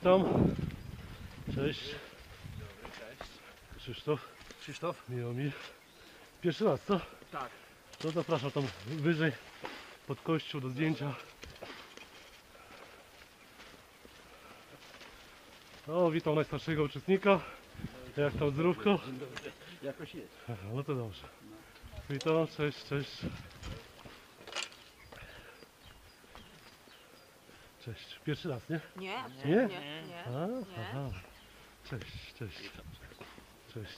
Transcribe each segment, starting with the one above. witam. Cześć. Dobry, cześć. Krzysztof. Krzysztof. Miło mi. Pierwszy raz, co? Tak. No zapraszam tam wyżej, pod kościół, do zdjęcia. O, witam najstarszego uczestnika. Jak tam zdrówko? Jakoś jest. No to dobrze. Witam, cześć, cześć. Cześć. Pierwszy raz, nie? Nie. Nie? Nie. A? Aha. Cześć, cześć. Cześć.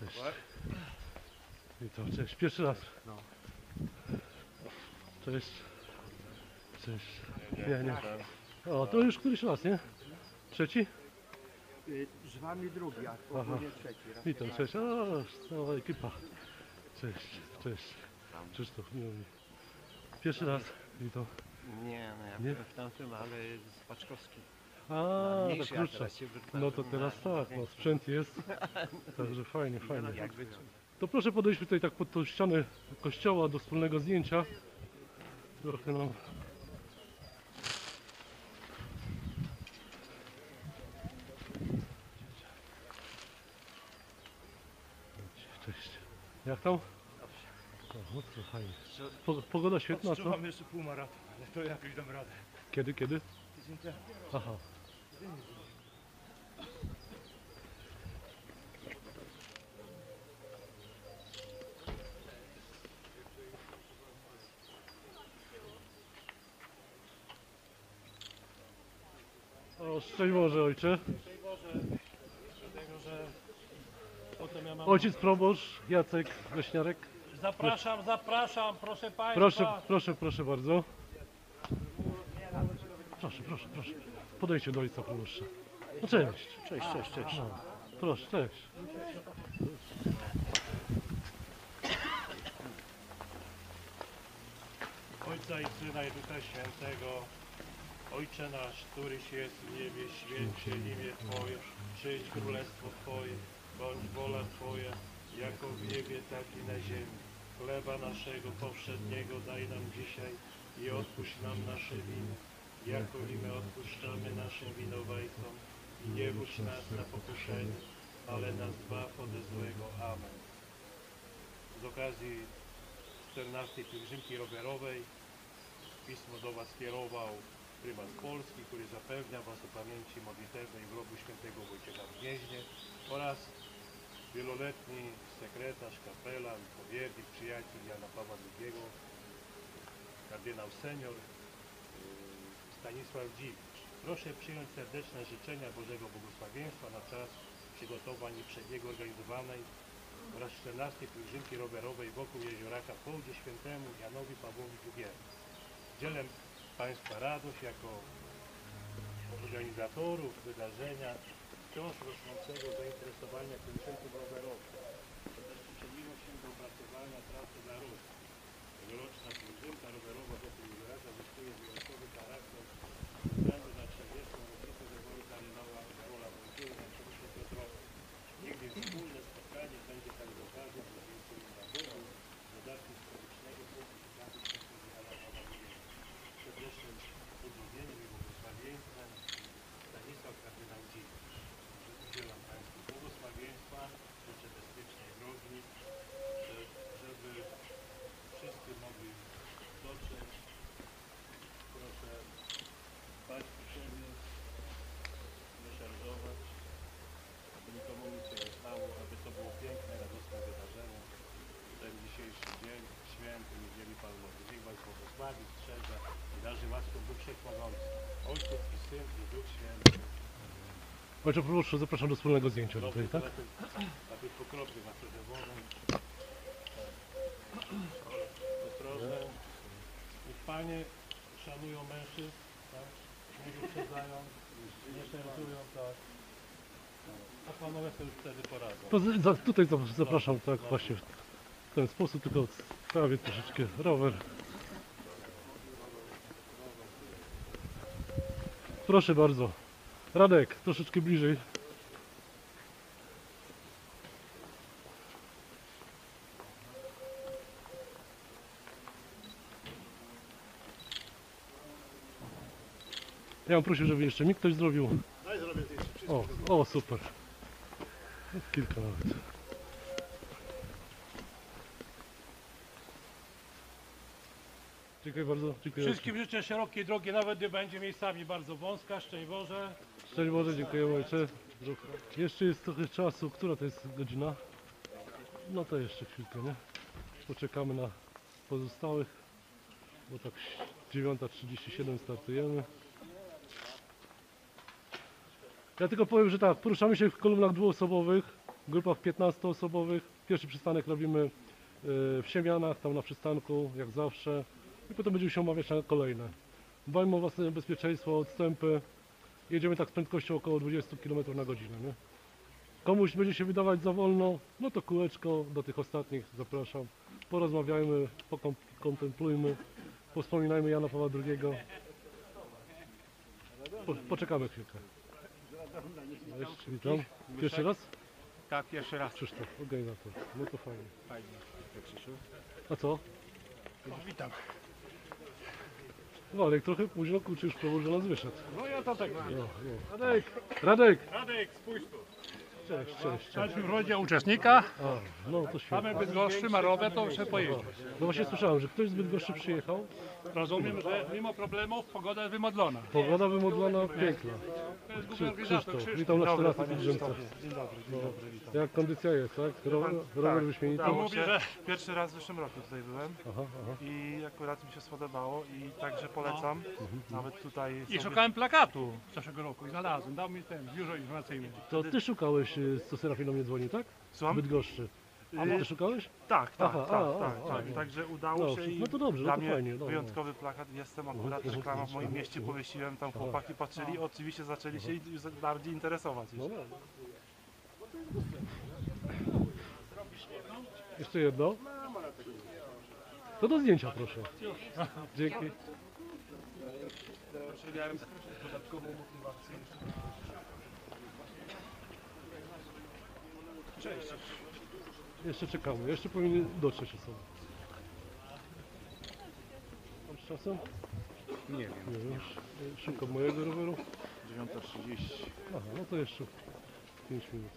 Cześć. Witam, cześć. Pierwszy raz. Cześć. Cześć. Nie. O, to już któryś raz, nie? Trzeci? Z wami drugi, a po mnie trzeci raz. Witam, cześć. O, cała ekipa. Cześć, cześć. Krzysztof, miło mi. Pierwszy raz. Witam. Nie, no ja byłem w tamtym, ale z Paczkowski. A, no, tak krótsze. No to teraz tak, no, sprzęt jest. Także fajnie, fajnie. To proszę podejść tutaj tak pod tą ścianę kościoła do wspólnego zdjęcia. Trochę nam... Cześć. Jak tam? No to fajnie. Pogoda świetna, co? Mam jeszcze półmaraton, ale to jakoś dam radę. Kiedy, kiedy? Tydzień temu. Aha. O, szczęść Boże, ojcze. Szczęść Boże. Ojciec proboszcz Jacek Leśniarek. Zapraszam, zapraszam, proszę Państwa. Proszę bardzo. Proszę. Podejdźcie do ojca proboszcza. No cześć. Cześć. No, proszę, cześć. Ojca i Syna i Ducha Świętego, Ojcze nasz, któryś jest w niebie, święć się imię Twoje, przyjdź królestwo Twoje, bądź wola Twoja, jako w niebie, tak i na ziemi. Chleba naszego powszedniego daj nam dzisiaj i odpuść nam nasze winy, jako i my odpuszczamy naszym winowajcom. I nie wódź nas na pokuszenie, ale nas zbaw od złego. Amen. Z okazji 14. pielgrzymki rowerowej pismo do Was kierował Prymas Polski, który zapewnia Was o pamięci modlitewnej grobu świętego Wojciecha w Gnieźnie oraz wieloletni sekretarz, kapelan, powiernik, przyjaciel Jana Pawła II, kardynał senior Stanisław Dziwicz. Proszę przyjąć serdeczne życzenia Bożego Błogosławieństwa na czas przygotowań uprzedniego organizowanej oraz 14. pielgrzymki rowerowej wokół Jezioraka w hołdzie świętemu Janowi Pawłowi II. Dzielę Państwa radość jako organizatorów wydarzenia wciąż rosnącego zainteresowania pielgrzymką rowerową, które przyczyniło się do opracowania trasy dla Rosji. Tegoroczna pielgrzymka rowerowa wokół Giżeraka zyskuje wyjątkowy charakter ze względu na 40. rocznicę wyboru kardynała Karola Wojtyły na przewodniczącego Piotrowa. Nigdy wspólne spotkanie będzie tak z okazji dla więcej naboru, dodatku historycznego publikatu świętego Jana Pawła II. Serdecznym pozdrowieniem i błogosławieństwem Stanisław kardynał Dziwicz. Udzielam Państwu błogosławieństwa, życzę bezpiecznej drogi, żeby wszyscy mogli dotrzeć. Proszę dbać o siebie, nie szarżować, aby nikomu nic się nie stało, aby to było piękne, radosne wydarzenie. Ten dzisiejszy dzień, święty Niedzieli Palmowej. Niech Was błogosławi, strzeże i darzy łaską Bóg Wszechmogący. Ojciec i Syn i Duch Święty. Ojcze proboszczu, zapraszam do wspólnego zdjęcia tutaj, tak? Na tych pokropnych, na trochę wodą. Ostrożnie. Niech Panie szanują mężczyzn, tak? Nie wyprzedzają, nie szarżują, tak? A Panowie sobie już wtedy poradzą. To tutaj zapraszam, tak, właśnie w ten sposób, tylko odstawię troszeczkę rower. Proszę bardzo. Radek, troszeczkę bliżej. Ja bym prosił, żeby jeszcze mi ktoś zrobił. Daj, zrobię jeszcze. O, super. Kilka nawet. Dziękuję bardzo. Dziękuję. Wszystkim życzę szerokiej drogi, nawet gdy będzie miejscami bardzo wąska. Szczęść Boże. Szczęść Boże, dziękuję ojcze. Jeszcze jest trochę czasu. Która to jest godzina? No to jeszcze chwilkę, nie? Poczekamy na pozostałych, bo tak 9:37 startujemy. Ja tylko powiem, że tak, poruszamy się w kolumnach dwuosobowych, grupach 15-osobowych. Pierwszy przystanek robimy w Siemianach, tam na przystanku, jak zawsze. I potem będziemy się omawiać na kolejne. Dbajmy o własne bezpieczeństwo, odstępy. Jedziemy tak z prędkością około 20 km na godzinę. Nie? Komuś będzie się wydawać za wolno, no to kółeczko do tych ostatnich zapraszam. Porozmawiajmy, pokontemplujmy, wspominajmy Jana Pawła II. Poczekamy chwilkę. Cześć, witam. Pierwszy raz? Tak, pierwszy raz. Krzysztof, organizator. No to fajnie. Fajnie. A co? Witam. Walek trochę późno, kurczę, już prawo, że nas wyszedł. No ja to tak mam. Radek! Radek! Radek, spójrz tu. Cześć, cześć. Jesteśmy w rodzie uczestnika. A, no to świetnie. Mamy Bydgoszczy, Marowę, to muszę pojeździć. No właśnie słyszałem, że ktoś z Bydgoszczy przyjechał. Rozumiem, że mimo problemów pogoda jest wymodlona. Pogoda wymodlona, piękna. Krzysztof, witam na 14 Bydgoszczy. Dzień dobry, dzień dobry, witam. Jak kondycja jest, tak? Rower wyśmienity. Mówię, że pierwszy raz w zeszłym roku tutaj byłem. I akurat mi się spodobało i także polecam. Nawet tutaj... I szukałem plakatu z zeszłego roku i znalazłem. Dał mi ten biuro informacyjne. To ty szukałeś, co Serafina mnie dzwoni, tak? Słucham? Bydgoszczy. A ty szukałeś? Tak, tak, tak. Także udało się i no to dobrze, dla mnie fajnie, wyjątkowy plakat. Jestem akurat reklama w moim mieście, powiesiłem tam, chłopaki patrzyli, oczywiście zaczęli się bardziej interesować. Jeszcze jedno? To do zdjęcia proszę. Dzięki. Cześć. Jeszcze czekamy, jeszcze powinien dotrzeć osoba. Mam z czasem? Nie wiem. Szukam mojego roweru. 9:30. Aha, no to jeszcze 5 minut.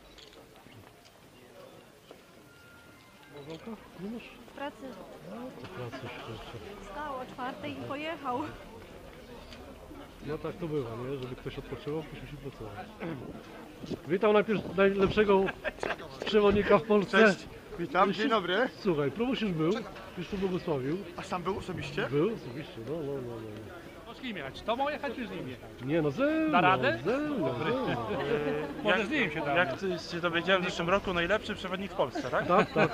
Małżonka? Nie masz? W pracy. No, to pracy jeszcze. Wstał o 4:00 i pojechał. No tak to bywa, nie? Żeby ktoś odpoczywał, ktoś musi pracować. Witam najpierw najlepszego przewodnika w Polsce. Cześć, witam, dzień dobry. Słuchaj, proboszcz już był, już tu błogosławił. A sam był osobiście? Był osobiście, no. Z kim jechać? Z tobą jechać czy z nim jechać? Nie no, ze mną. Da radę? Ze mną. Może z nim się da. Jak się dowiedziałem w zeszłym roku, najlepszy przewodnik w Polsce, tak? Tak, tak.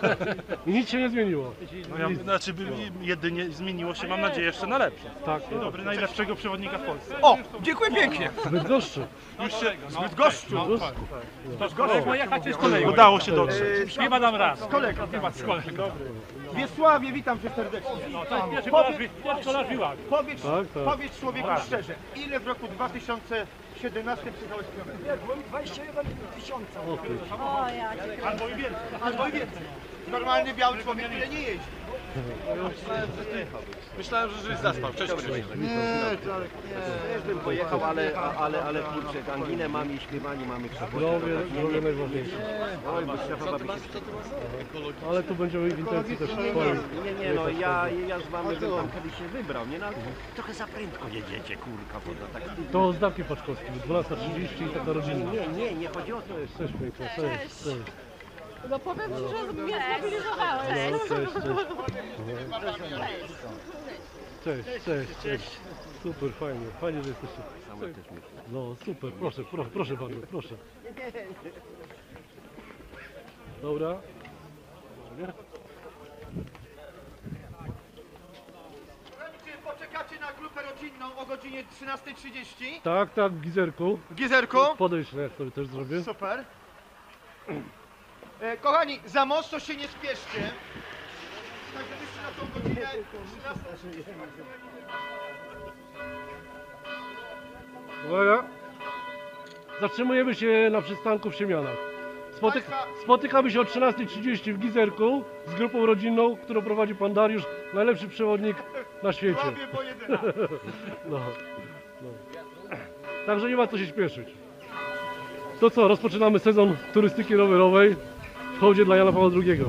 I nic się nie zmieniło. No ja, znaczy jedynie zmieniło się, mam nadzieję, jeszcze na lepsze. Tak. Dzień dobry, najlepszego przewodnika w Polsce. O, dziękuję pięknie. Z Bydgoszczy. Już się, z Bydgoszczy. To z kolegą jechać czy z kolegą? Udało się dotrzeć. Chyba dam raz. Z kolegą. Chyba z kolegą. Wiesławie, witam cię serdecznie. No, to jest pierwszy. Człowieku szczerze, ile w roku 2017 przyjechałeś kilometrów? Nie, było mi 21 000. Albo i więcej. Albo i więcej. Normalny biały człowiek tyle nie jeździ. Myślałem, że żeś zaspał. Cześć, Krzysztof. Nie, też bym pojechał, ale kurczę, anginę mamy i śpiewanie mamy w sobocie. Zdrowie najważniejsze. Oj, bo Krzysztofa bawi się. Ale tu będziemy w intencji też w. Nie, no ja z wami bym tam kiedyś się wybrał, nie? Trochę za prędko jedziecie, kurka, woda. To znaki Paczkowski, 12:30 i taka rodzina. Nie, chodzi o to. Cześć, cześć. No powiem ci, że mnie zmobilizowałeś. Cześć. Super, fajnie, że jesteście. No super, proszę bardzo, proszę. Dobra. Poczekacie na grupę rodzinną o godzinie 13:30? Tak, w Giżerku. W Giżerku? Podejdź, ja sobie też zrobię. Super. Kochani, za mocno się nie spieszcie. Tak, żebyście na tą godzinę 13:30. Dobra. Zatrzymujemy się na przystanku w Siemianach. Spotykamy się o 13:30 w Giżerku z grupą rodzinną, którą prowadzi pan Dariusz, najlepszy przewodnik na świecie. No. Także nie ma co się śpieszyć. To co, rozpoczynamy sezon turystyki rowerowej w hołdzie dla Jana Pawła II.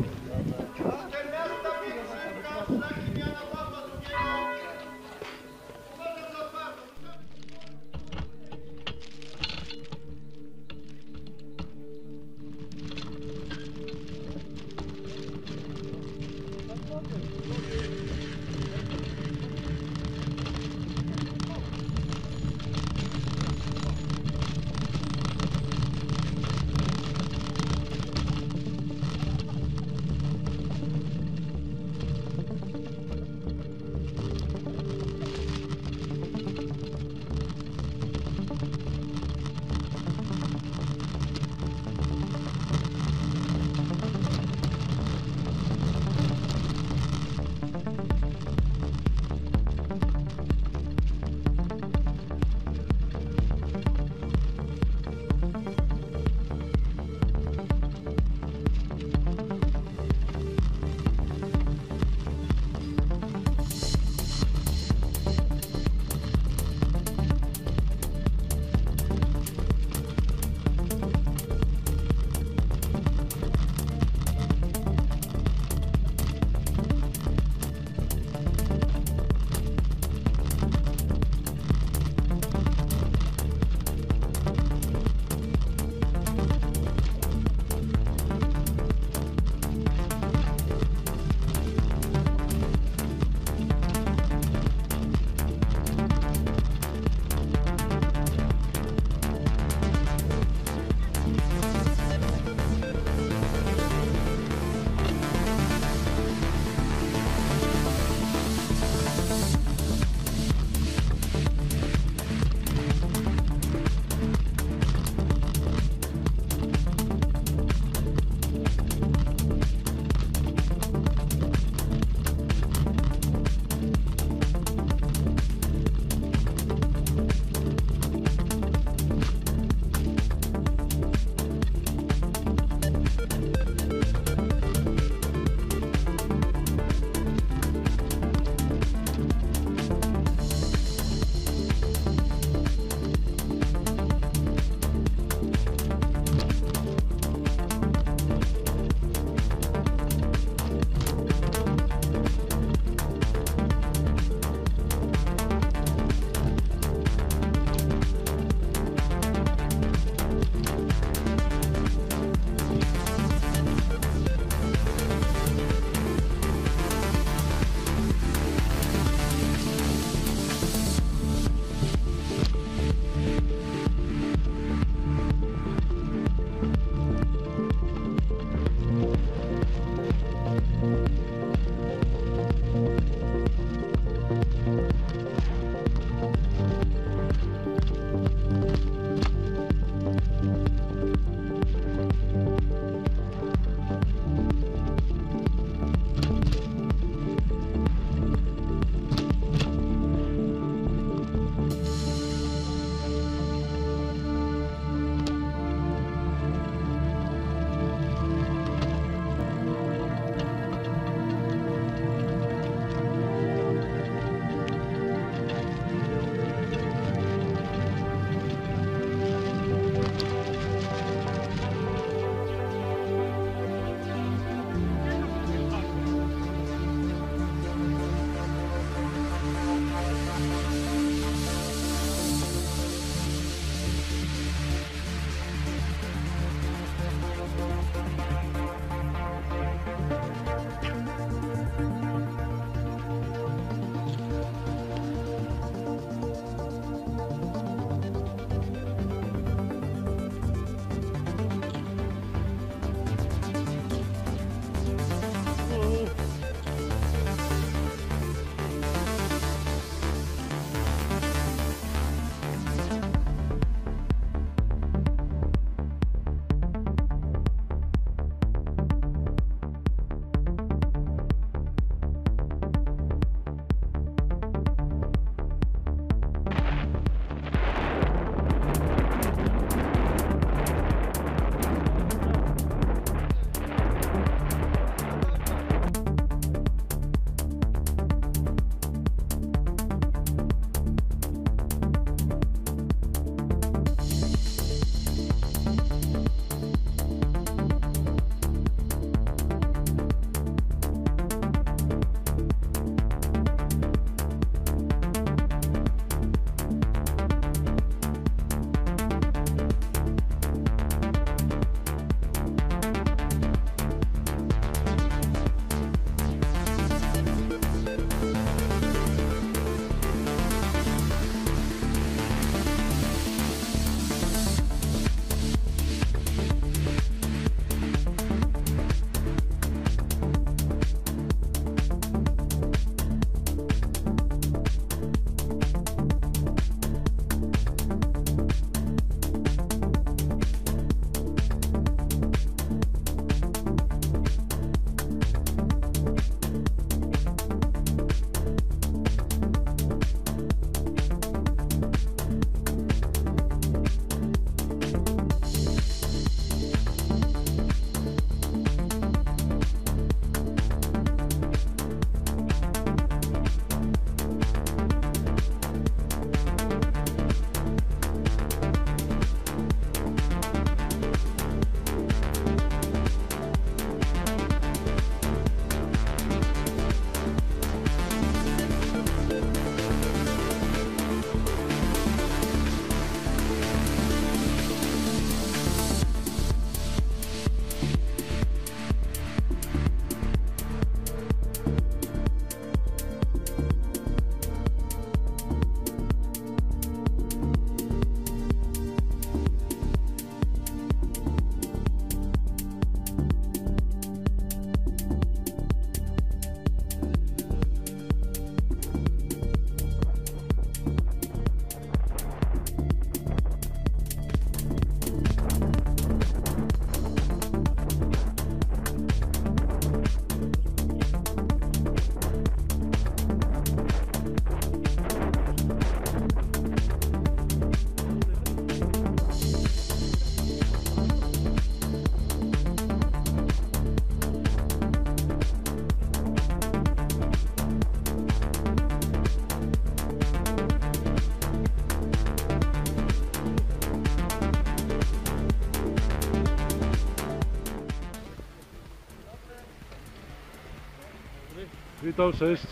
Witam, cześć.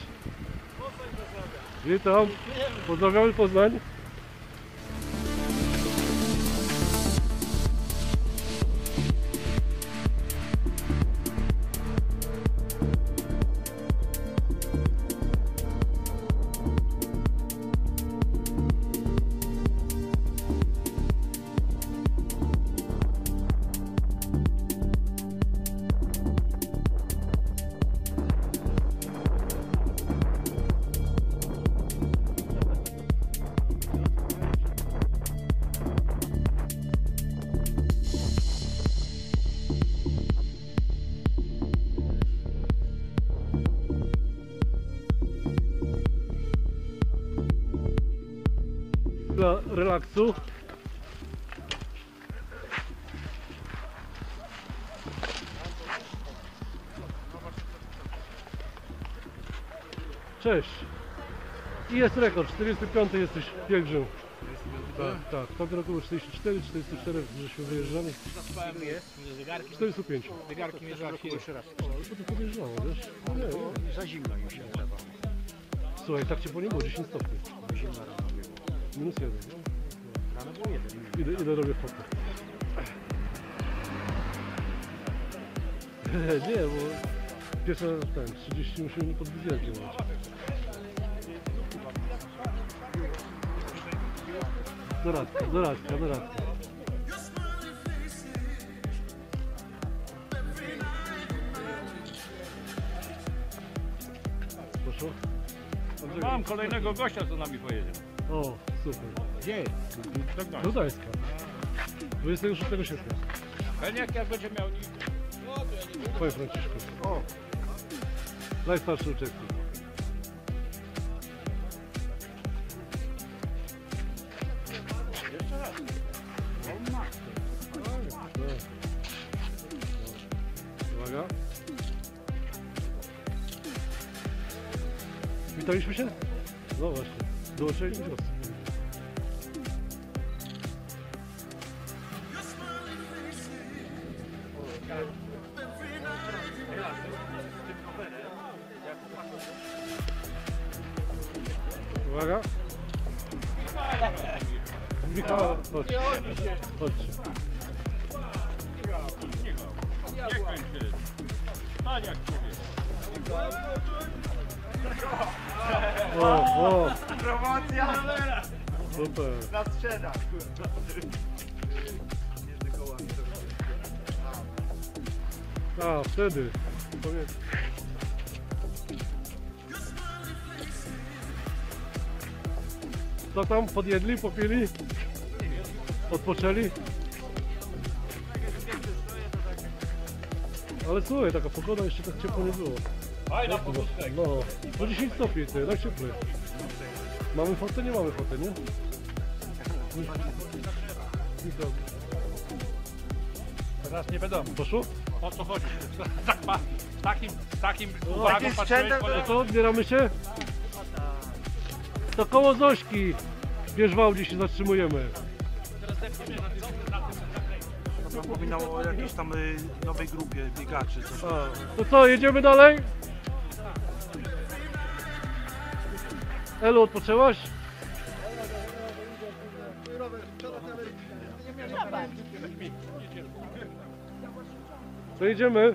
Witam. Pozdrawiamy Poznań. Dla relaksu. Cześć. I jest rekord, 45 jesteś pielgrzym. Tak, tak. W tamtym roku było 44, 44 żeśmy wyjeżdżali. 45. Zegarki mierzały jeszcze raz. No to podjeżdżało, wiesz? Nie, za zimno im się wydawało. Słuchaj, tak ciepło nie było, 10 stopni. Minus jeden. Ile robię fotę? Nie, bo pierwsza ten 30 musimy pod widzielkiem mieć. Doradka. Proszę. Mam kolejnego gościa, co nami pojedzie. O, super. Gdzie jest? Do Gdańska. 26 sierpnia. Peniak jak będzie miał nic. Twoje Franciszku. O. Najstarszy uczestnik. Jeszcze raz. Uwaga. Witaliśmy się? No właśnie. Dołączyli do nas. Uwaga. Michała, chodź. Chodź. Niech będzie. Paniak człowiek. O! Promocja! Super! Na sprzedaż! A, wtedy! Powiedz. Co tam? Podjedli? Popili? Odpoczęli? Ale słuchaj, taka pogoda jeszcze tak ciepło nie było. Fajna pogoda. No, po 10 stopni, to jednak cieplej. Mamy fotę? Nie mamy fotę, nie? Teraz nie wiadomo. Poszło? O co chodzi? Takim uwagą patrzymy. No to odbieramy się? To koło Zośki. Wierzwał, gdzie się zatrzymujemy. To pominało o jakiejś tam nowej grupie biegaczy. Coś. To co, jedziemy dalej? Elu, odpoczęłaś? To jedziemy.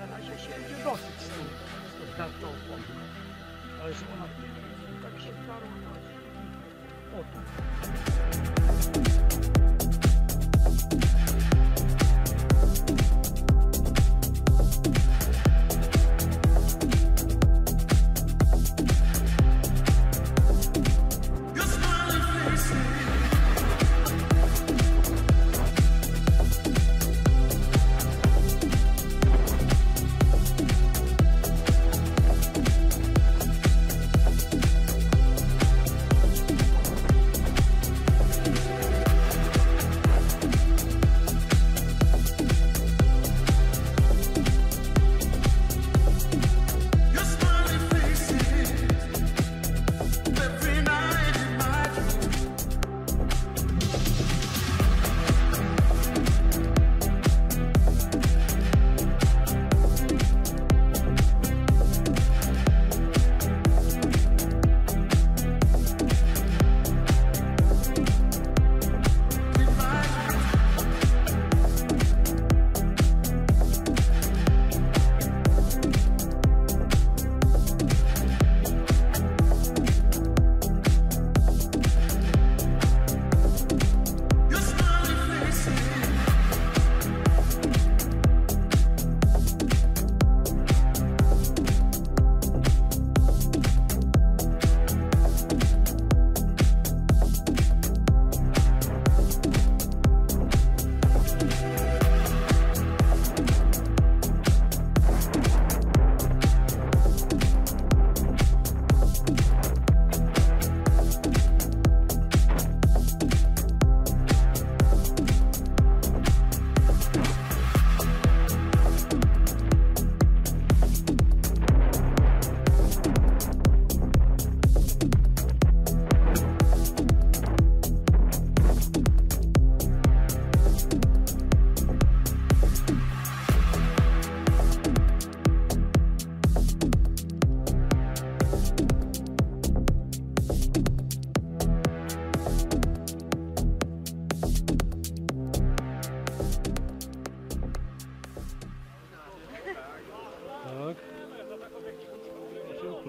Na razie się idzie dosyć z tym. Ale że ona tak się parła.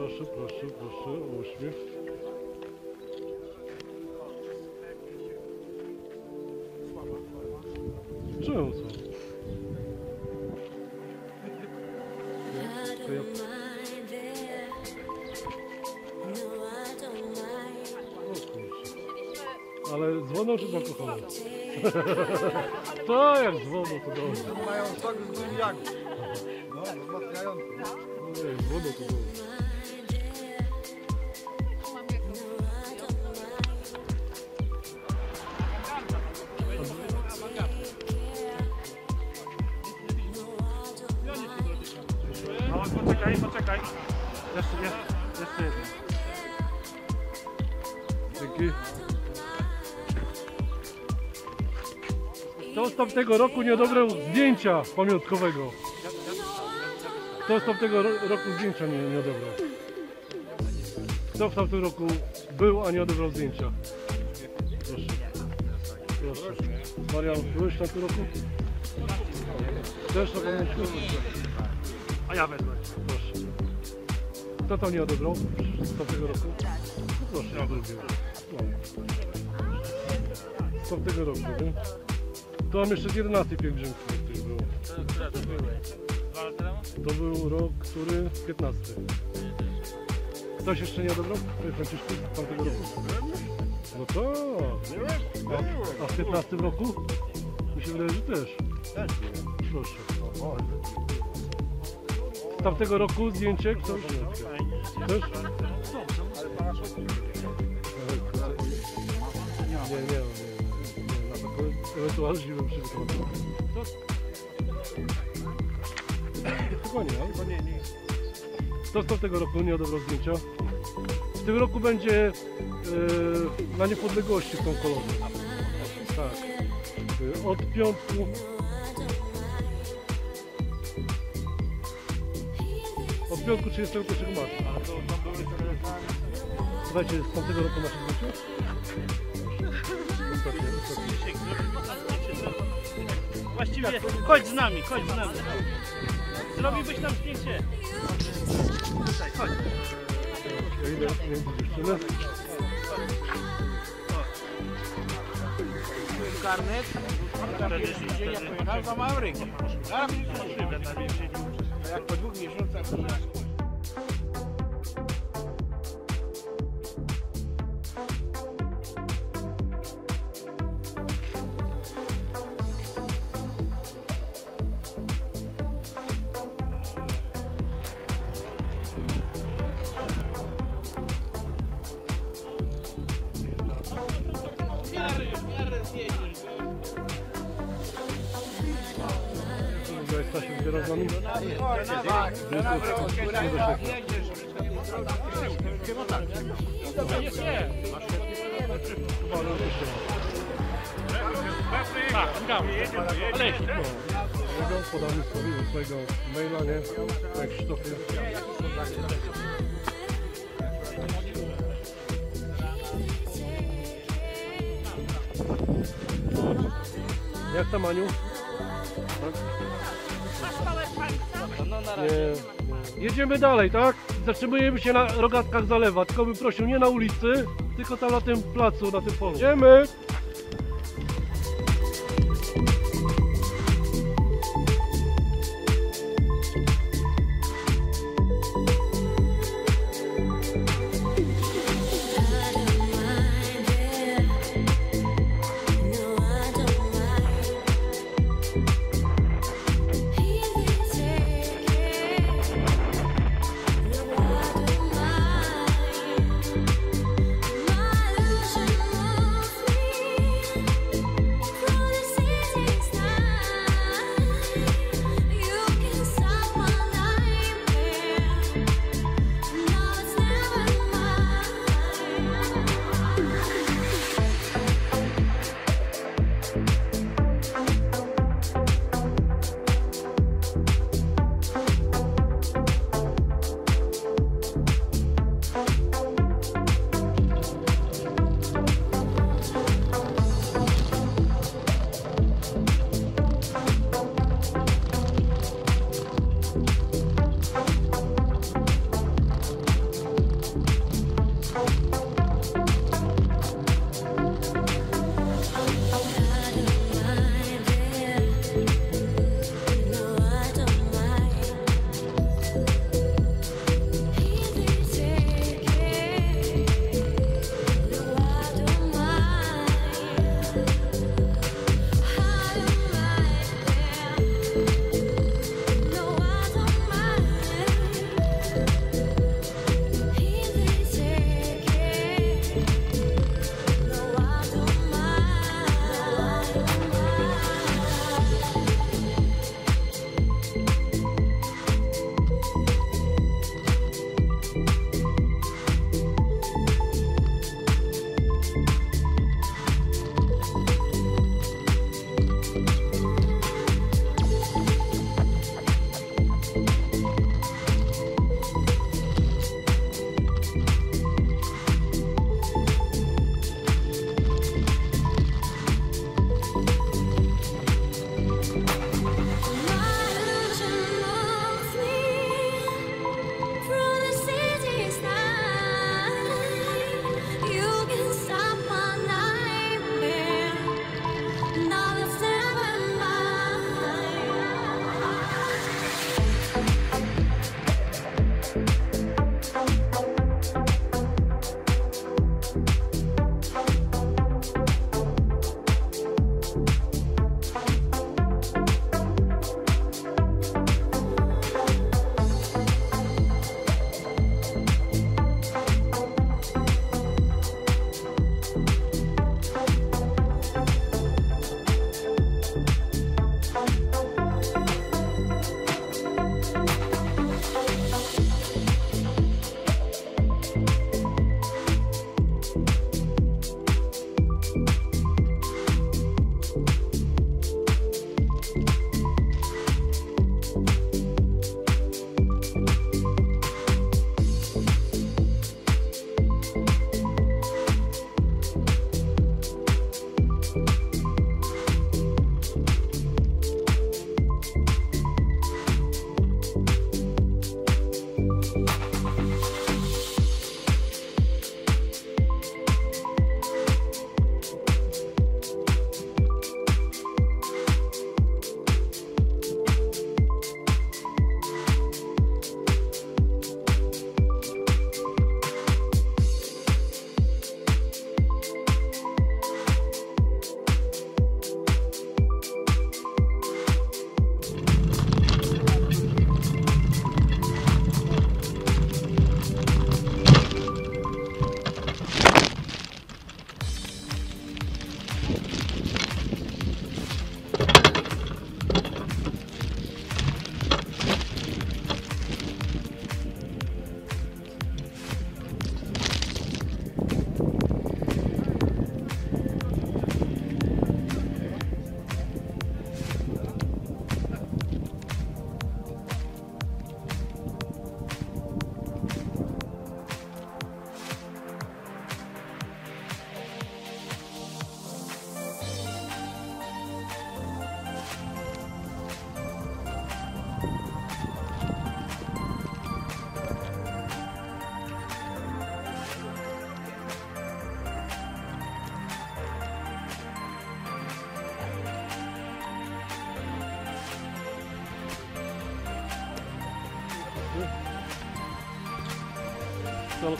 proszę, proszę, proszę o uśmiech. Czemu co? To ja... O kurczę. Ale dzwoną czy zakochane? To jak dzwoną to dobrze. Mają sok z grudziaków. No, wzmacniający. No jak dzwoną to dobrze. Poczekaj. Jeszcze jeden. Dzięki. To z tamtego roku nie odebrał zdjęcia pamiątkowego. To z tamtego roku zdjęcia nie odebrał. Kto w tamtym roku był, a nie odebrał zdjęcia? Proszę. Proszę. Marian, byłeś w tamtym roku? Też na pamiątku? A ja wezmę. Proszę. Kto tam nie odebrał z tamtego roku? Proszę, ja drugie. Z tamtego roku, nie? To mam jeszcze z 11 pielgrzymki, który był. To był rok, który? 15. Ktoś jeszcze nie odebrał? Franciszku, z tamtego roku? No to. A w 15 roku? Mi się wydaje, że też. Proszę. Z tamtego roku zdjęcie ktoś? Też? Nie. Ewentualnie bym przygotował. Dokładnie. Kto z tamtego roku nie odebrał zdjęcia? W tym roku będzie na niepodległości tą kolonę. Tak. Od piątku. W piątku 31 marca. A to tam były reklamy? Słuchajcie, z tamtego roku naszych życiu? Właściwie, chodź z nami. Zrobiłbyś nam zdjęcie. Chodź. Ja idę między dziewczynę. Karnet. Za małym jak po 2 miesiącach. Podał mi z swojego maila, nie? Tak, Krzysztofie. Jak tam, Aniu? Tak? No, na razie. Jedziemy dalej, tak? Zatrzymujemy się na rogatkach zalewa, tylko bym prosił nie na ulicy, tylko tam na tym placu, na tym polu. Jedziemy!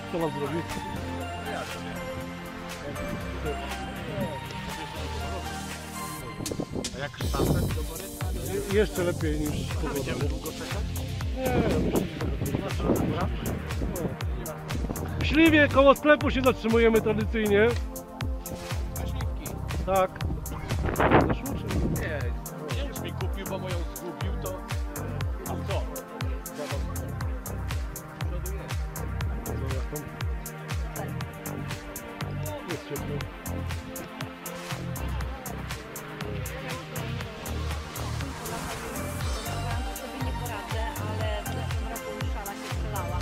Kto nam zrobił? Ja to nie. A jak sztampę do bory? Jeszcze lepiej niż po wodzie. Będziemy długo czekać? Nie. W Śliwie koło sklepu się zatrzymujemy tradycyjnie. Na śliwki? Tak. Też muszę. Nie, księdz mi kupił, bo moją zgubił, to... A co? Jest ciepło. Sobie nie poradzę, ale w zeszłym roku już szala się strzelała.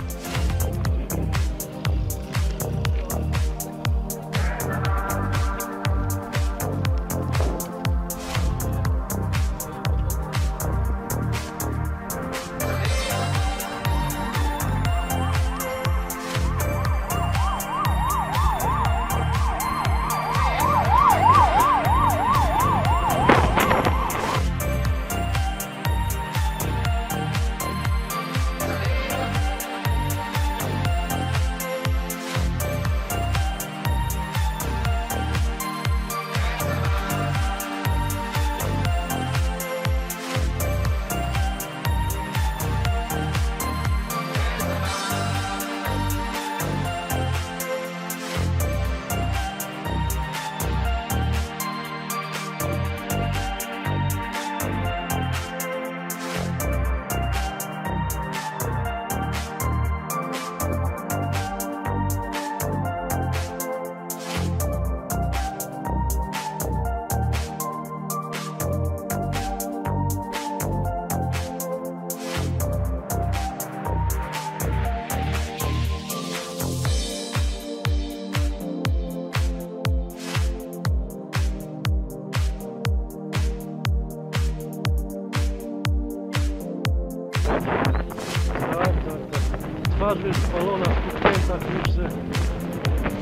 Twarz jest spalona w tych piętach jeszcze,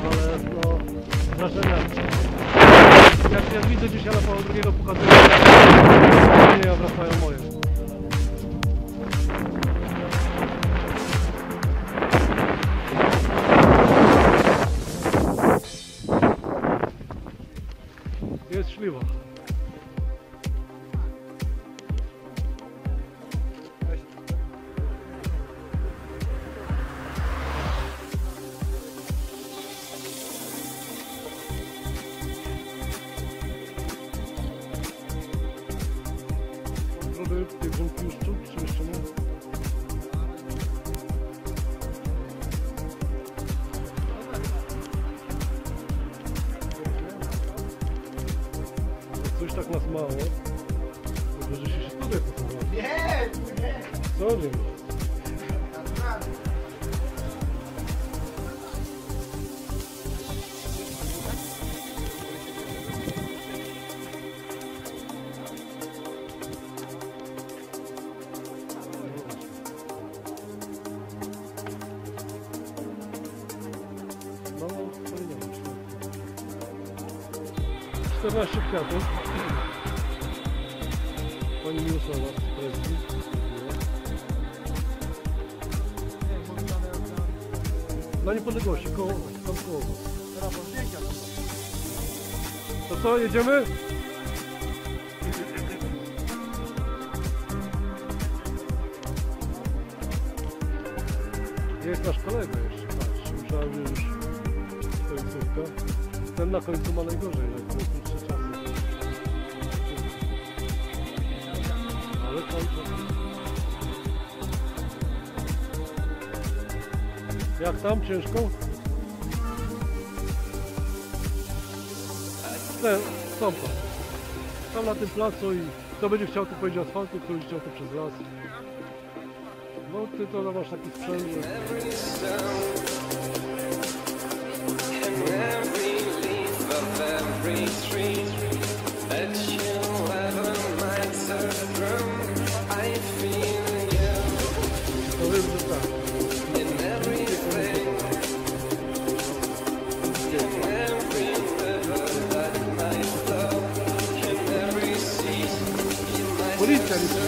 ale no wrażenia. Jak widzę gdzieś Jana Pawła II pokazuje, nie wracają moje. Jest śliwa. Coś tak nas mało, że się tutaj pochowali. Nie! Co nie? Mamy 14 kwiatów. Pani Miłosława z Prezji. Na niepodległości, koło, tam koło. To co, jedziemy? Jest nasz kolega jeszcze, patrz, myślałem, że już końcówka. Ten na końcu ma najgorzej, na końcu. Jak tam? Ciężko? Stąpa. Tam na tym placu i kto będzie chciał tu pojedzie asfaltu, kto będzie chciał tu przez las. No ty to masz taki sprzęt. To wiem, że tak. Policja, nie?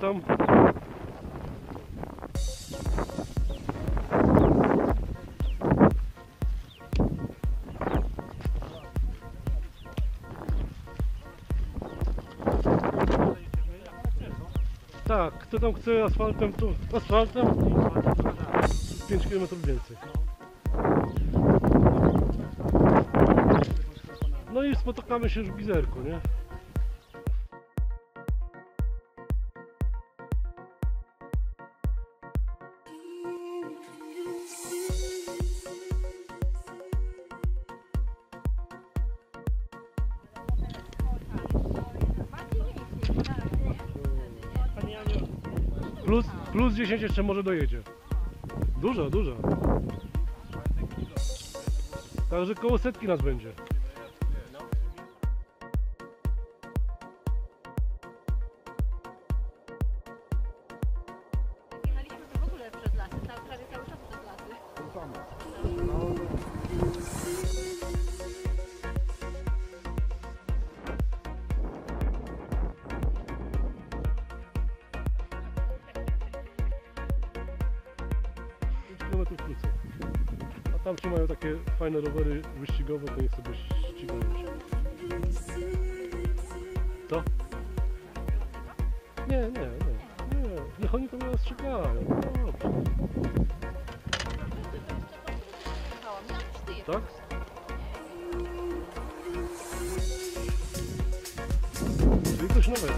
Tam. Tak, kto tam chce asfaltem, tu asfaltem 5 km więcej. No i spotykamy się już w Giżerku, nie? Plus 10 jeszcze może dojedzie. Dużo, dużo. Także koło setki nas będzie. Jechaliśmy tu w ogóle przez lasy, prawie cały czas przez lasy. Tam ci mają takie fajne rowery wyścigowe, to niech sobie ścigają. To? Nie. Niech oni to mnie ostrzegają. Dobrze. Tak? Czyli coś nowego.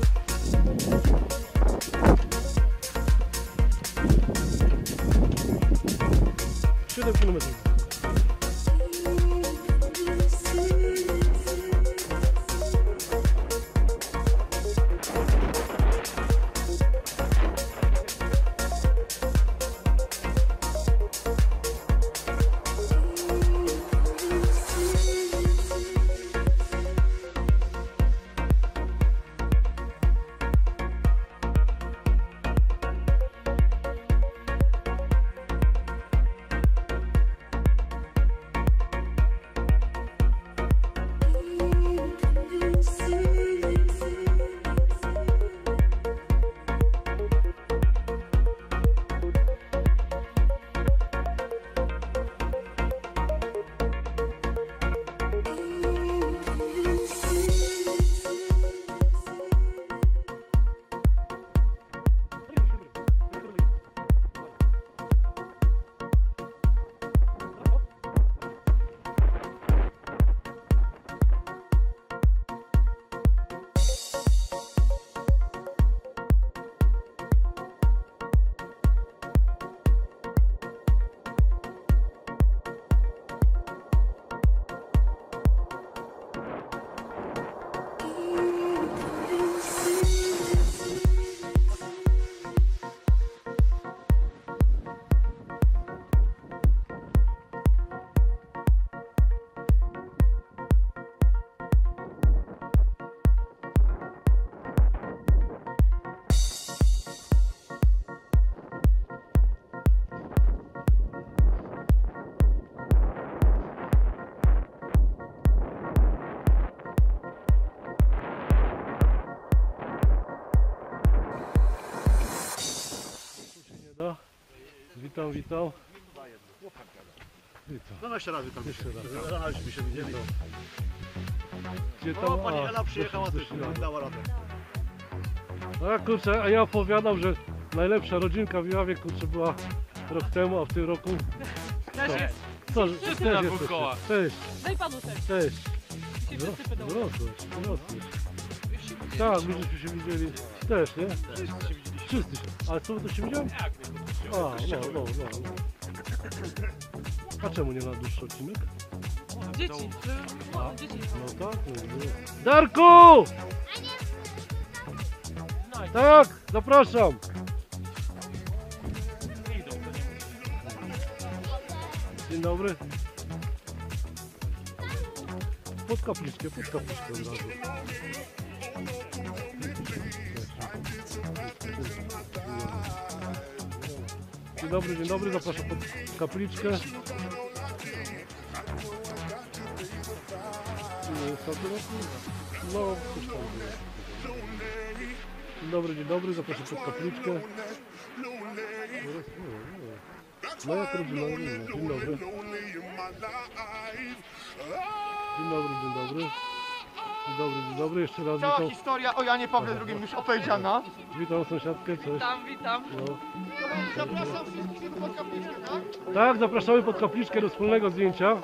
witam. Jeszcze raz się widzieli. Gdzie tam? O, pani Ela przyjechała też, dała radę. A kurczę, a ja opowiadam, że najlepsza rodzinka w Iławie, kurczę, była rok temu, a w tym roku... Też jest. Co? Wszyscy na dwóch kołach. Cześć. Daj panu też. Cześć. Dzisiaj wszyscy pytają. Tak, my żeśmy się widzieli. Też, nie? Wszyscy się. Ale co, to się widziałem? Tak, no. A czemu nie na dłuższy odcinek? Dzieci. No tak, no. Darku! Tak, zapraszam. Dzień dobry. Pod kapliczkę od razu. Dzień dobry, zapraszam pod kapliczkę. No, dzień dobry, zapraszam pod kapliczkę. No jak rodzina, dzień dobry. Dzień dobry, dzień dobry. Dzień dobry, jeszcze raz witam. Cała historia o Janie Pawle II już opowiedziana. Witam sąsiadkę, cześć. Witam. No. Zapraszam wszystkich pod kapliczkę, tak? Tak, zapraszamy pod kapliczkę do wspólnego zdjęcia.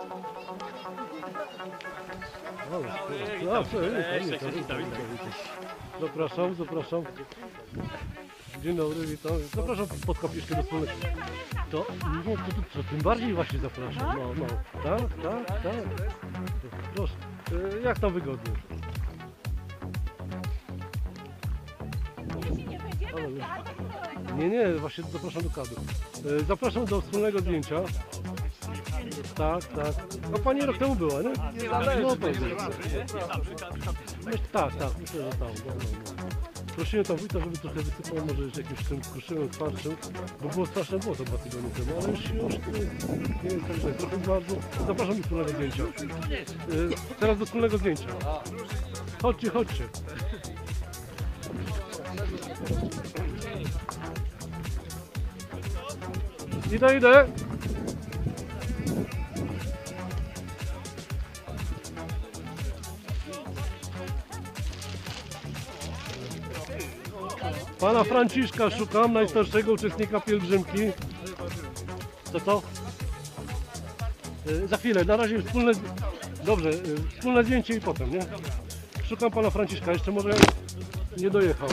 Zapraszam, zapraszam. Dzień dobry, witam. Zapraszam pod kapliczkę do wspólnego. To, no, to tym bardziej właśnie zapraszam. No. Tak. Proszę, jak tam wygodnie. Nie, właśnie zapraszam do kadru. Zapraszam do wspólnego zdjęcia. Tak. No pani rok temu była, nie? No tak, myślę, że tam. Prosiłem tam wójta, żeby trochę wysypał, może jeszcze jakimś tym kruszyłem, kwarczem, bo było straszne błoto 2 tygodnie temu, ale już nie wiem, tak, trochę bardzo. Zapraszam do wspólnego zdjęcia. Teraz do wspólnego zdjęcia. Chodźcie. Idę. Pana Franciszka szukam, najstarszego uczestnika pielgrzymki. Co? Za chwilę, na razie wspólne... Dobrze, wspólne zdjęcie i potem, nie? Szukam pana Franciszka, jeszcze może nie dojechał.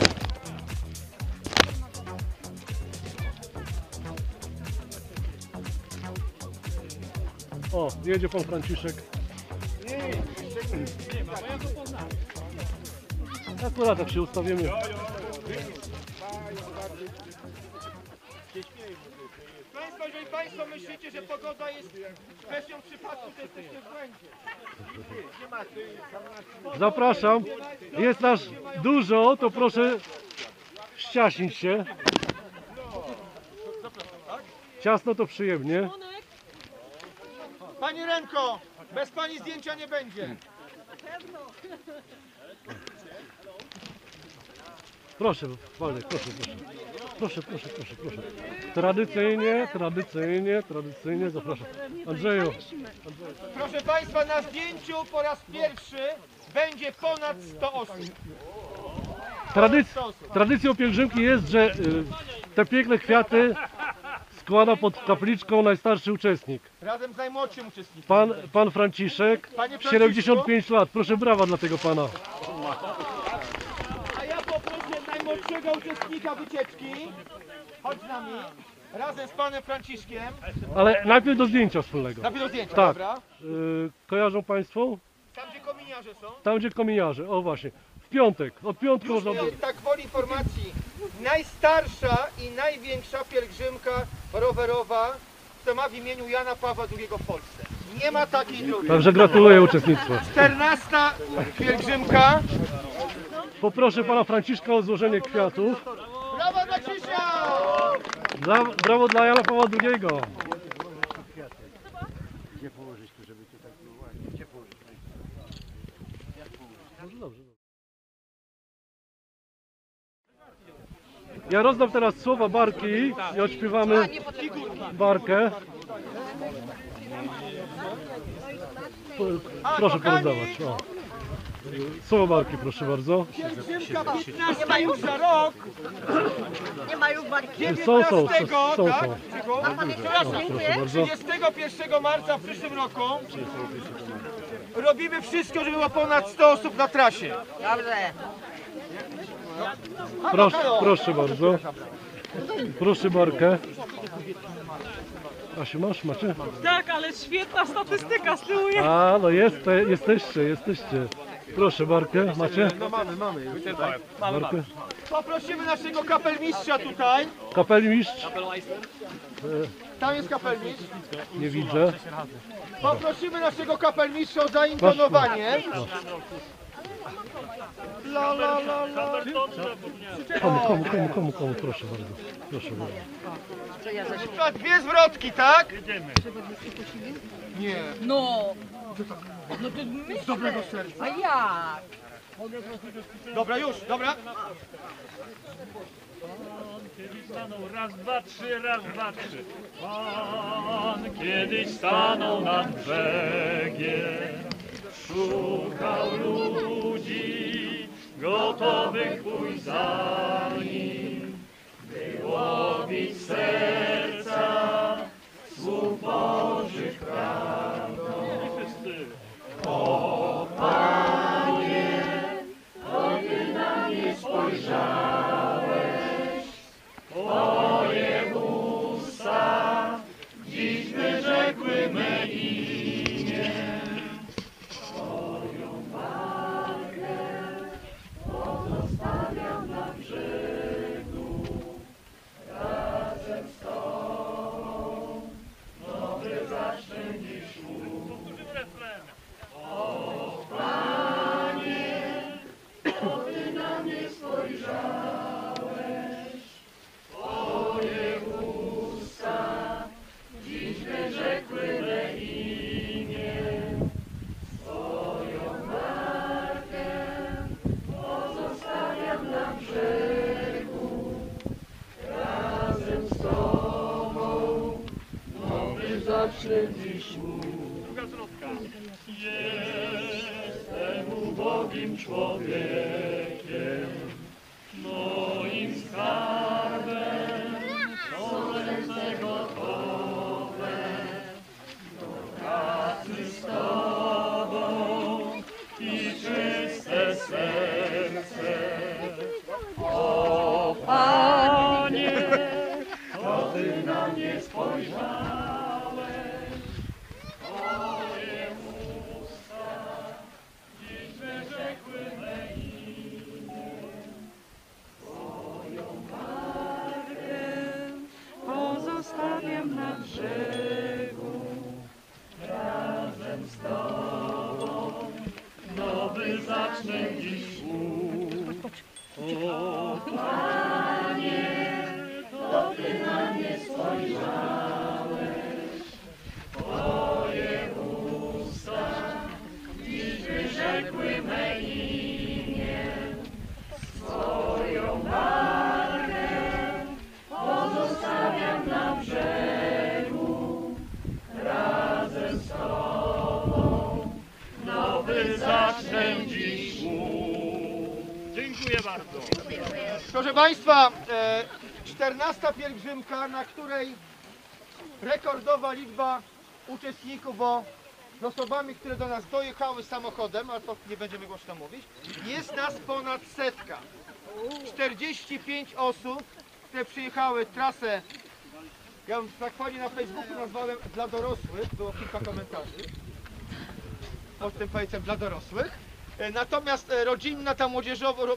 O, jedzie pan Franciszek. Nie ma, bo ja go poznałem. Akurat tak się ustawimy. Jeżeli Państwo myślicie, że pogoda jest kwestią przypadku, to jesteście w błędzie. Zapraszam. Jest nas dużo, to proszę ściaśnić się. Ciasno to przyjemnie. Pani Renko, bez Pani zdjęcia nie będzie. Proszę, Waldek, proszę. Tradycyjnie, zapraszam. Andrzeju. Proszę Państwa, na zdjęciu po raz pierwszy będzie ponad 100 osób. Tradycją pielgrzymki jest, że te piękne kwiaty składa pod kapliczką najstarszy uczestnik. Razem z najmłodszym uczestnikiem. Pan Franciszek, 75 lat. Proszę brawa dla tego pana. Najmłodszego uczestnika wycieczki, chodź z nami, razem z panem Franciszkiem. Ale najpierw do zdjęcia wspólnego. Najpierw do zdjęcia, tak. Dobra. Kojarzą państwo? Tam gdzie kominiarze są. Tam gdzie kominiarze, o właśnie. W piątek, od piątku można było. Tak woli informacji, najstarsza i największa pielgrzymka rowerowa, co ma w imieniu Jana Pawła II w Polsce. Nie ma takiej drogi. Także gratuluję uczestnictwa. 14. pielgrzymka. Poproszę pana Franciszka o złożenie kwiatów. Brawo dla Krzysia! Brawo dla Jana Pawła II. Gdzie położyć tu, żeby tu tak było ładnie? Gdzie położyć? Dobrze. Ja rozdam teraz słowa barki i odśpiewamy barkę. Proszę porozdawać. O. Słowo barki, proszę bardzo. Nie ma już za rok. Nie ma już barki. 31 marca w przyszłym roku robimy wszystko, żeby było ponad 100 osób na trasie. Dobrze. Proszę, proszę bardzo. Proszę barkę. Asiu, masz? Macie? Tak, ale świetna statystyka z tyłu jest. A, no jest, jesteście. Proszę barkę, macie? No mamy. Barkę. Poprosimy naszego kapelmistrza tutaj. Kapelmistrz? Tam jest kapelmistrz. Nie widzę. Poprosimy naszego kapelmistrza o zaintonowanie. Komu, proszę bardzo. Proszę bardzo. Dwie zwrotki, tak? Nie. No. No to myślę. Z dobrego serca. A jak? Dobra, już, dobra. Raz, dwa, trzy, raz, dwa, trzy. Pan kiedyś stanął nad brzegiem. Szukał ludzi gotowych pójść za nim, by łowić serca słów Bożych prawdą. O Panie, to Ty na mnie spojrzałeś, Twoje usta dziś wyrzekły me imię. Jestem ubogim człowiekiem, moim skarbem są ręce gotowe do pracy z Tobą i czyste serce. O Panie, to Ty na mnie spojrzałeś. O Panie, to Ty na mnie spojrzałeś, Twoje usta dziś wyrzekły me imię, swoją barkę pozostawiam na brzegu, razem z Tobą nowy zacznę dziś. Dziękuję bardzo. Proszę Państwa, 14. pielgrzymka, na której rekordowa liczba uczestników, bo z osobami, które do nas dojechały samochodem, ale to nie będziemy głośno mówić, jest nas ponad setka. 45 osób, które przyjechały trasę, ja ją tak fajnie na Facebooku nazwałem dla dorosłych, było kilka komentarzy pod tym pejcem dla dorosłych. Natomiast rodzinna, ta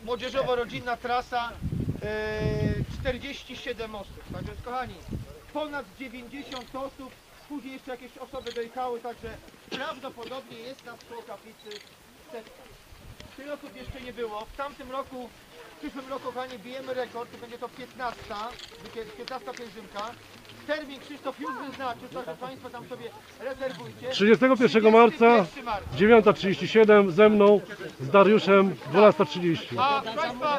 młodzieżowo-rodzinna trasa 47 osób. Także kochani, ponad 90 osób, później jeszcze jakieś osoby dojechały, także prawdopodobnie jest nas koło kaplicy setka. Tyle osób jeszcze nie było. W tamtym roku, w przyszłym roku, kochani, bijemy rekord, to będzie to 15 pielgrzymka. Termin Krzysztof już wyznaczył, także Państwo tam sobie rezerwujcie. 31 marca, 9:37, ze mną, z Dariuszem, 12:30. A Państwa,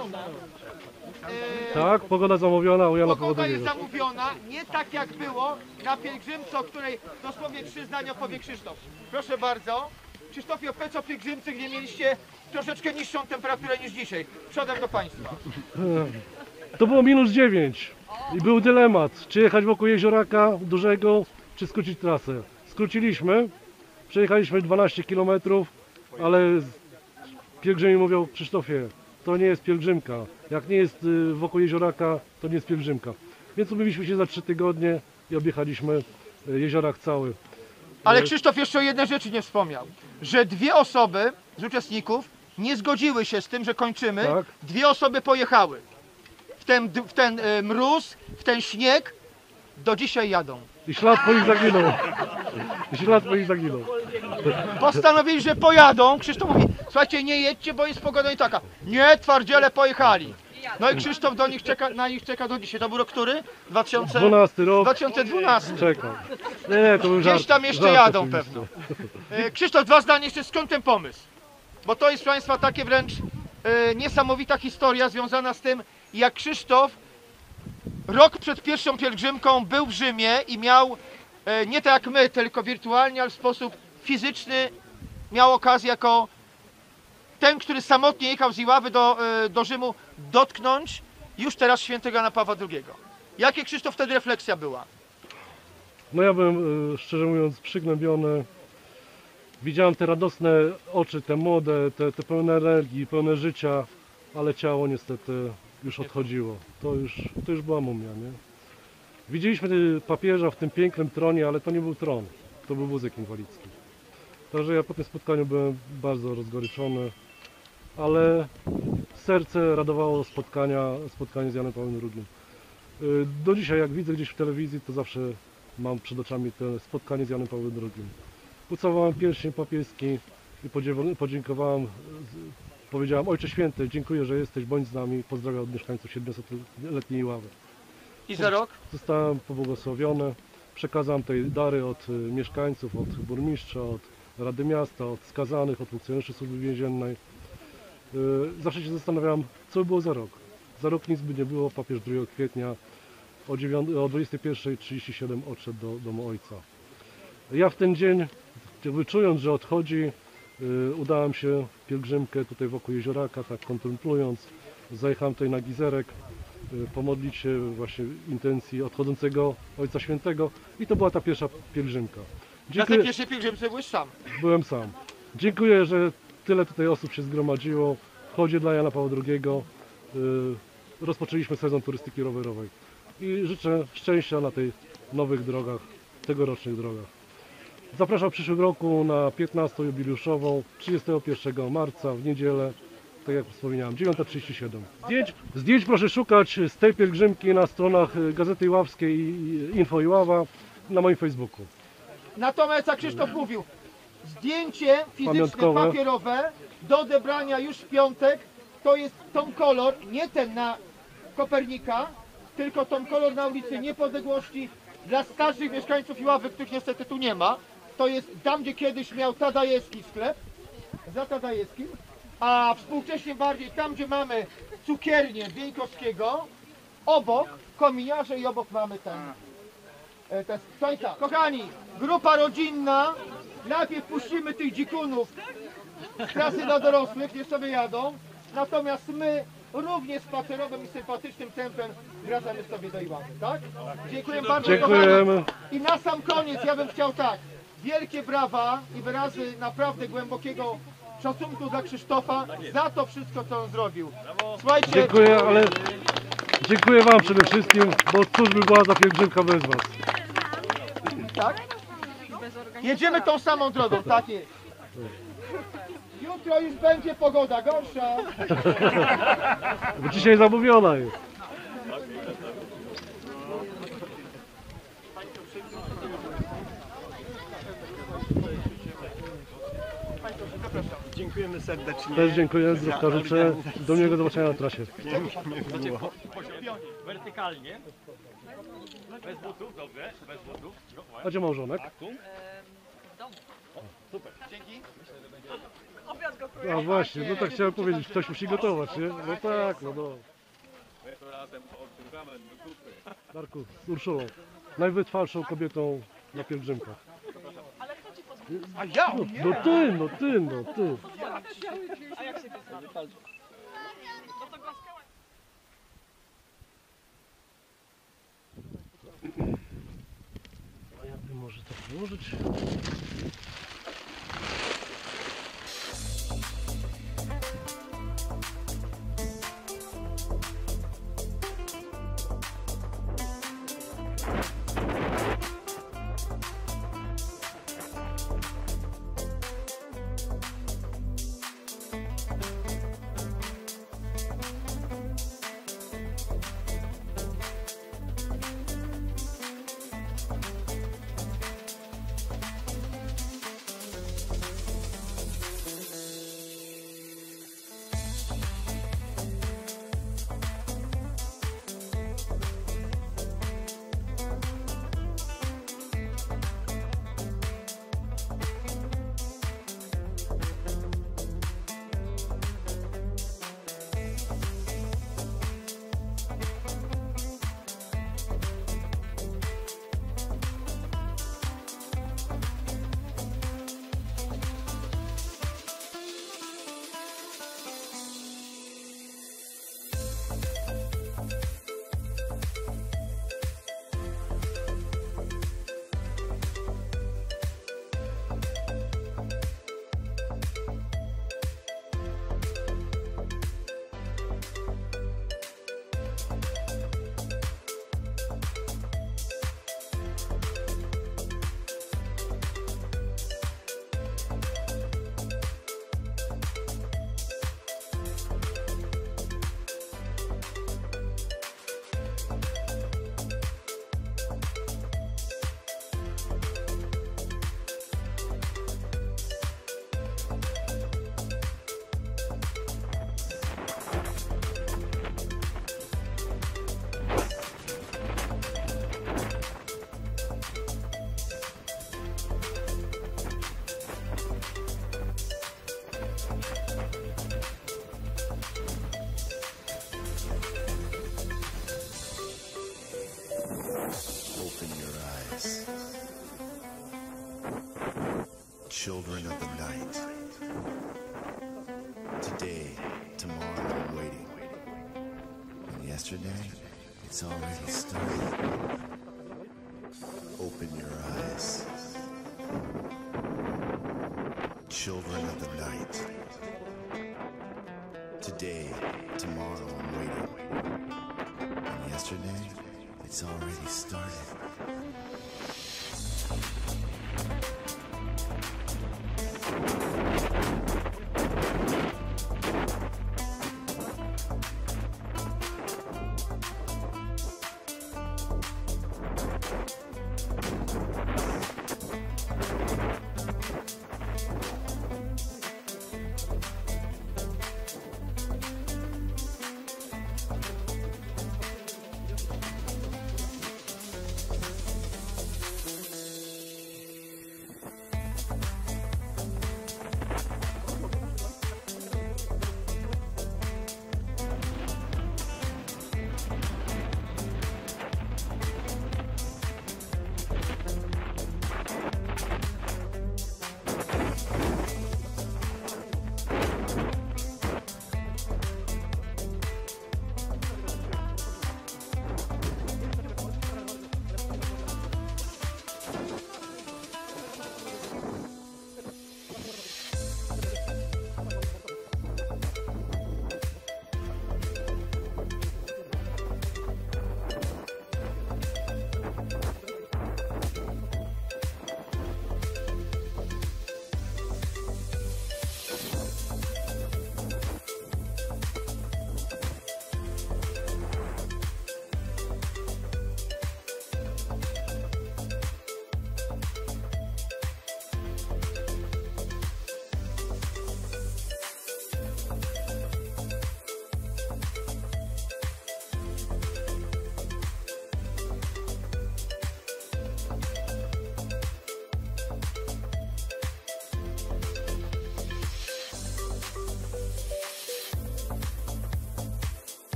Tak, pogoda zamówiona, u Jana Pawła II. Pogoda jest zamówiona, nie tak jak było na pielgrzymce, o której dosłownie 3 zdania powie Krzysztof. Proszę bardzo. Krzysztofie, o pielgrzymce, gdzie mieliście troszeczkę niższą temperaturę niż dzisiaj. Przodem do Państwa. To było -9 i był dylemat, czy jechać wokół Jezioraka Dużego, czy skrócić trasę. Skróciliśmy, przejechaliśmy 12 km, ale pielgrzymi mówią: Krzysztofie, to nie jest pielgrzymka. Jak nie jest wokół Jezioraka, to nie jest pielgrzymka. Więc umówiliśmy się za 3 tygodnie i objechaliśmy Jeziorak cały. Ale Krzysztof jeszcze o jednej rzeczy nie wspomniał, że 2 osoby z uczestników nie zgodziły się z tym, że kończymy. Tak. 2 osoby pojechały. W ten mróz, w ten śnieg, do dzisiaj jadą. I ślad po nich zaginął. I ślad po nich zaginął. Postanowili, że pojadą. Krzysztof mówi: słuchajcie, nie jedźcie, bo jest pogoda i taka. Nie, twardziele, pojechali. No i Krzysztof do nich czeka, na nich czeka do dzisiaj. To był rok który? 2012 rok. 2012. Czekam. Nie, to był żart. Gdzieś tam jeszcze jadą pewno. Krzysztof, 2 zdania jeszcze, skąd ten pomysł? Bo to jest, proszę Państwa, takie wręcz niesamowita historia związana z tym, jak Krzysztof rok przed pierwszą pielgrzymką był w Rzymie i miał, nie tak jak my, tylko wirtualnie, ale w sposób fizyczny, miał okazję jako ten, który samotnie jechał z Iławy do Rzymu, dotknąć już teraz świętego Jana Pawła II. Jakie, Krzysztof, wtedy refleksja była? No ja byłem, szczerze mówiąc, przygnębiony. Widziałem te radosne oczy, te młode, te pełne energii, pełne życia, ale ciało niestety już odchodziło. To już była mumia, nie? Widzieliśmy papieża w tym pięknym tronie, ale to nie był tron, to był wózek inwalidzki. Także ja po tym spotkaniu byłem bardzo rozgoryczony, ale serce radowało spotkanie z Janem Pawłem II. Do dzisiaj, jak widzę gdzieś w telewizji, to zawsze mam przed oczami to spotkanie z Janem Pawłem II. Ucałowałem pierścień papieski i podziękowałem, powiedziałem: Ojcze Święty, dziękuję, że jesteś, bądź z nami. Pozdrawiam od mieszkańców 700-letniej Iławy. I za rok? Zostałem pobłogosławiony, przekazałem te dary od mieszkańców, od burmistrza, od Rady Miasta, od skazanych, od funkcjonariuszy Służby Więziennej. Zawsze się zastanawiałem, co by było za rok. Za rok nic by nie było, papież 2 kwietnia o 21:37 odszedł do domu ojca. Ja w ten dzień, czując, że odchodzi, udałem się w pielgrzymkę tutaj wokół Jezioraka, tak kontemplując. Zajechałem tutaj na Giżerek, pomodlić się właśnie intencji odchodzącego Ojca Świętego i to była ta pierwsza pielgrzymka. Na tej pierwszej pielgrzymce byłeś sam? Byłem sam. Dziękuję, że tyle tutaj osób się zgromadziło w chodzie dla Jana Pawła II. Rozpoczęliśmy sezon turystyki rowerowej i życzę szczęścia na tych nowych drogach, tegorocznych drogach. Zapraszam w przyszłym roku na 15. jubileuszową 31 marca w niedzielę, tak jak wspominałem, 9:37. Zdjęć proszę szukać z tej pielgrzymki na stronach Gazety Iławskiej i Info Iława na moim Facebooku. Natomiast jak Krzysztof mówił, zdjęcie fizyczne, pamiątkowe, papierowe do odebrania już w piątek, to jest tom kolor, nie ten na Kopernika, tylko tom kolor na ulicy Niepodległości dla starszych mieszkańców Iławy, których niestety tu nie ma. To jest tam, gdzie kiedyś miał Tadajewski sklep, za Tadajewskim, a współcześnie bardziej tam, gdzie mamy cukiernię Bieńkowskiego, obok kominiarze i obok mamy ten. Kochani, grupa rodzinna, najpierw puścimy tych dzikunów z trasy dla dorosłych, niech sobie jadą, natomiast my równie spacerowym i sympatycznym tempem wracamy sobie do Iławy, tak? Dziękuję bardzo. Dziękujemy. I na sam koniec ja bym chciał tak: wielkie brawa i wyrazy naprawdę głębokiego szacunku dla Krzysztofa za to wszystko, co on zrobił. Słuchajcie, dziękuję, ale dziękuję Wam przede wszystkim, bo cóż by była za pielgrzymka bez Was. Tak? Jedziemy tą samą drogą, tak jest. Jutro już będzie pogoda gorsza. Bo dzisiaj zamówiona jest. Dziękujemy serdecznie. Też dziękuję, zdrówka życzę. Do miłego zobaczenia na trasie. Pięknie było. Wertykalnie. Bez butów, dobrze. Bez butów. A gdzie małżonek? W domu. Super. Dzięki. Obiad gotuje. A właśnie, no tak chciałem powiedzieć, ktoś musi gotować, nie? No tak, no dobra. razem odbywamy do grupy. Darku, z Urszulą, najwytrwalszą kobietą na pielgrzymkach. Ale kto ci pozwolił? A ja! No ty! A jak się pozwala? A ja bym może tak wyłożyć. Children of the night. Today, tomorrow, I'm waiting. And yesterday, it's already started. Open your eyes. Children of the night. Today, tomorrow, I'm waiting. And yesterday, it's already started.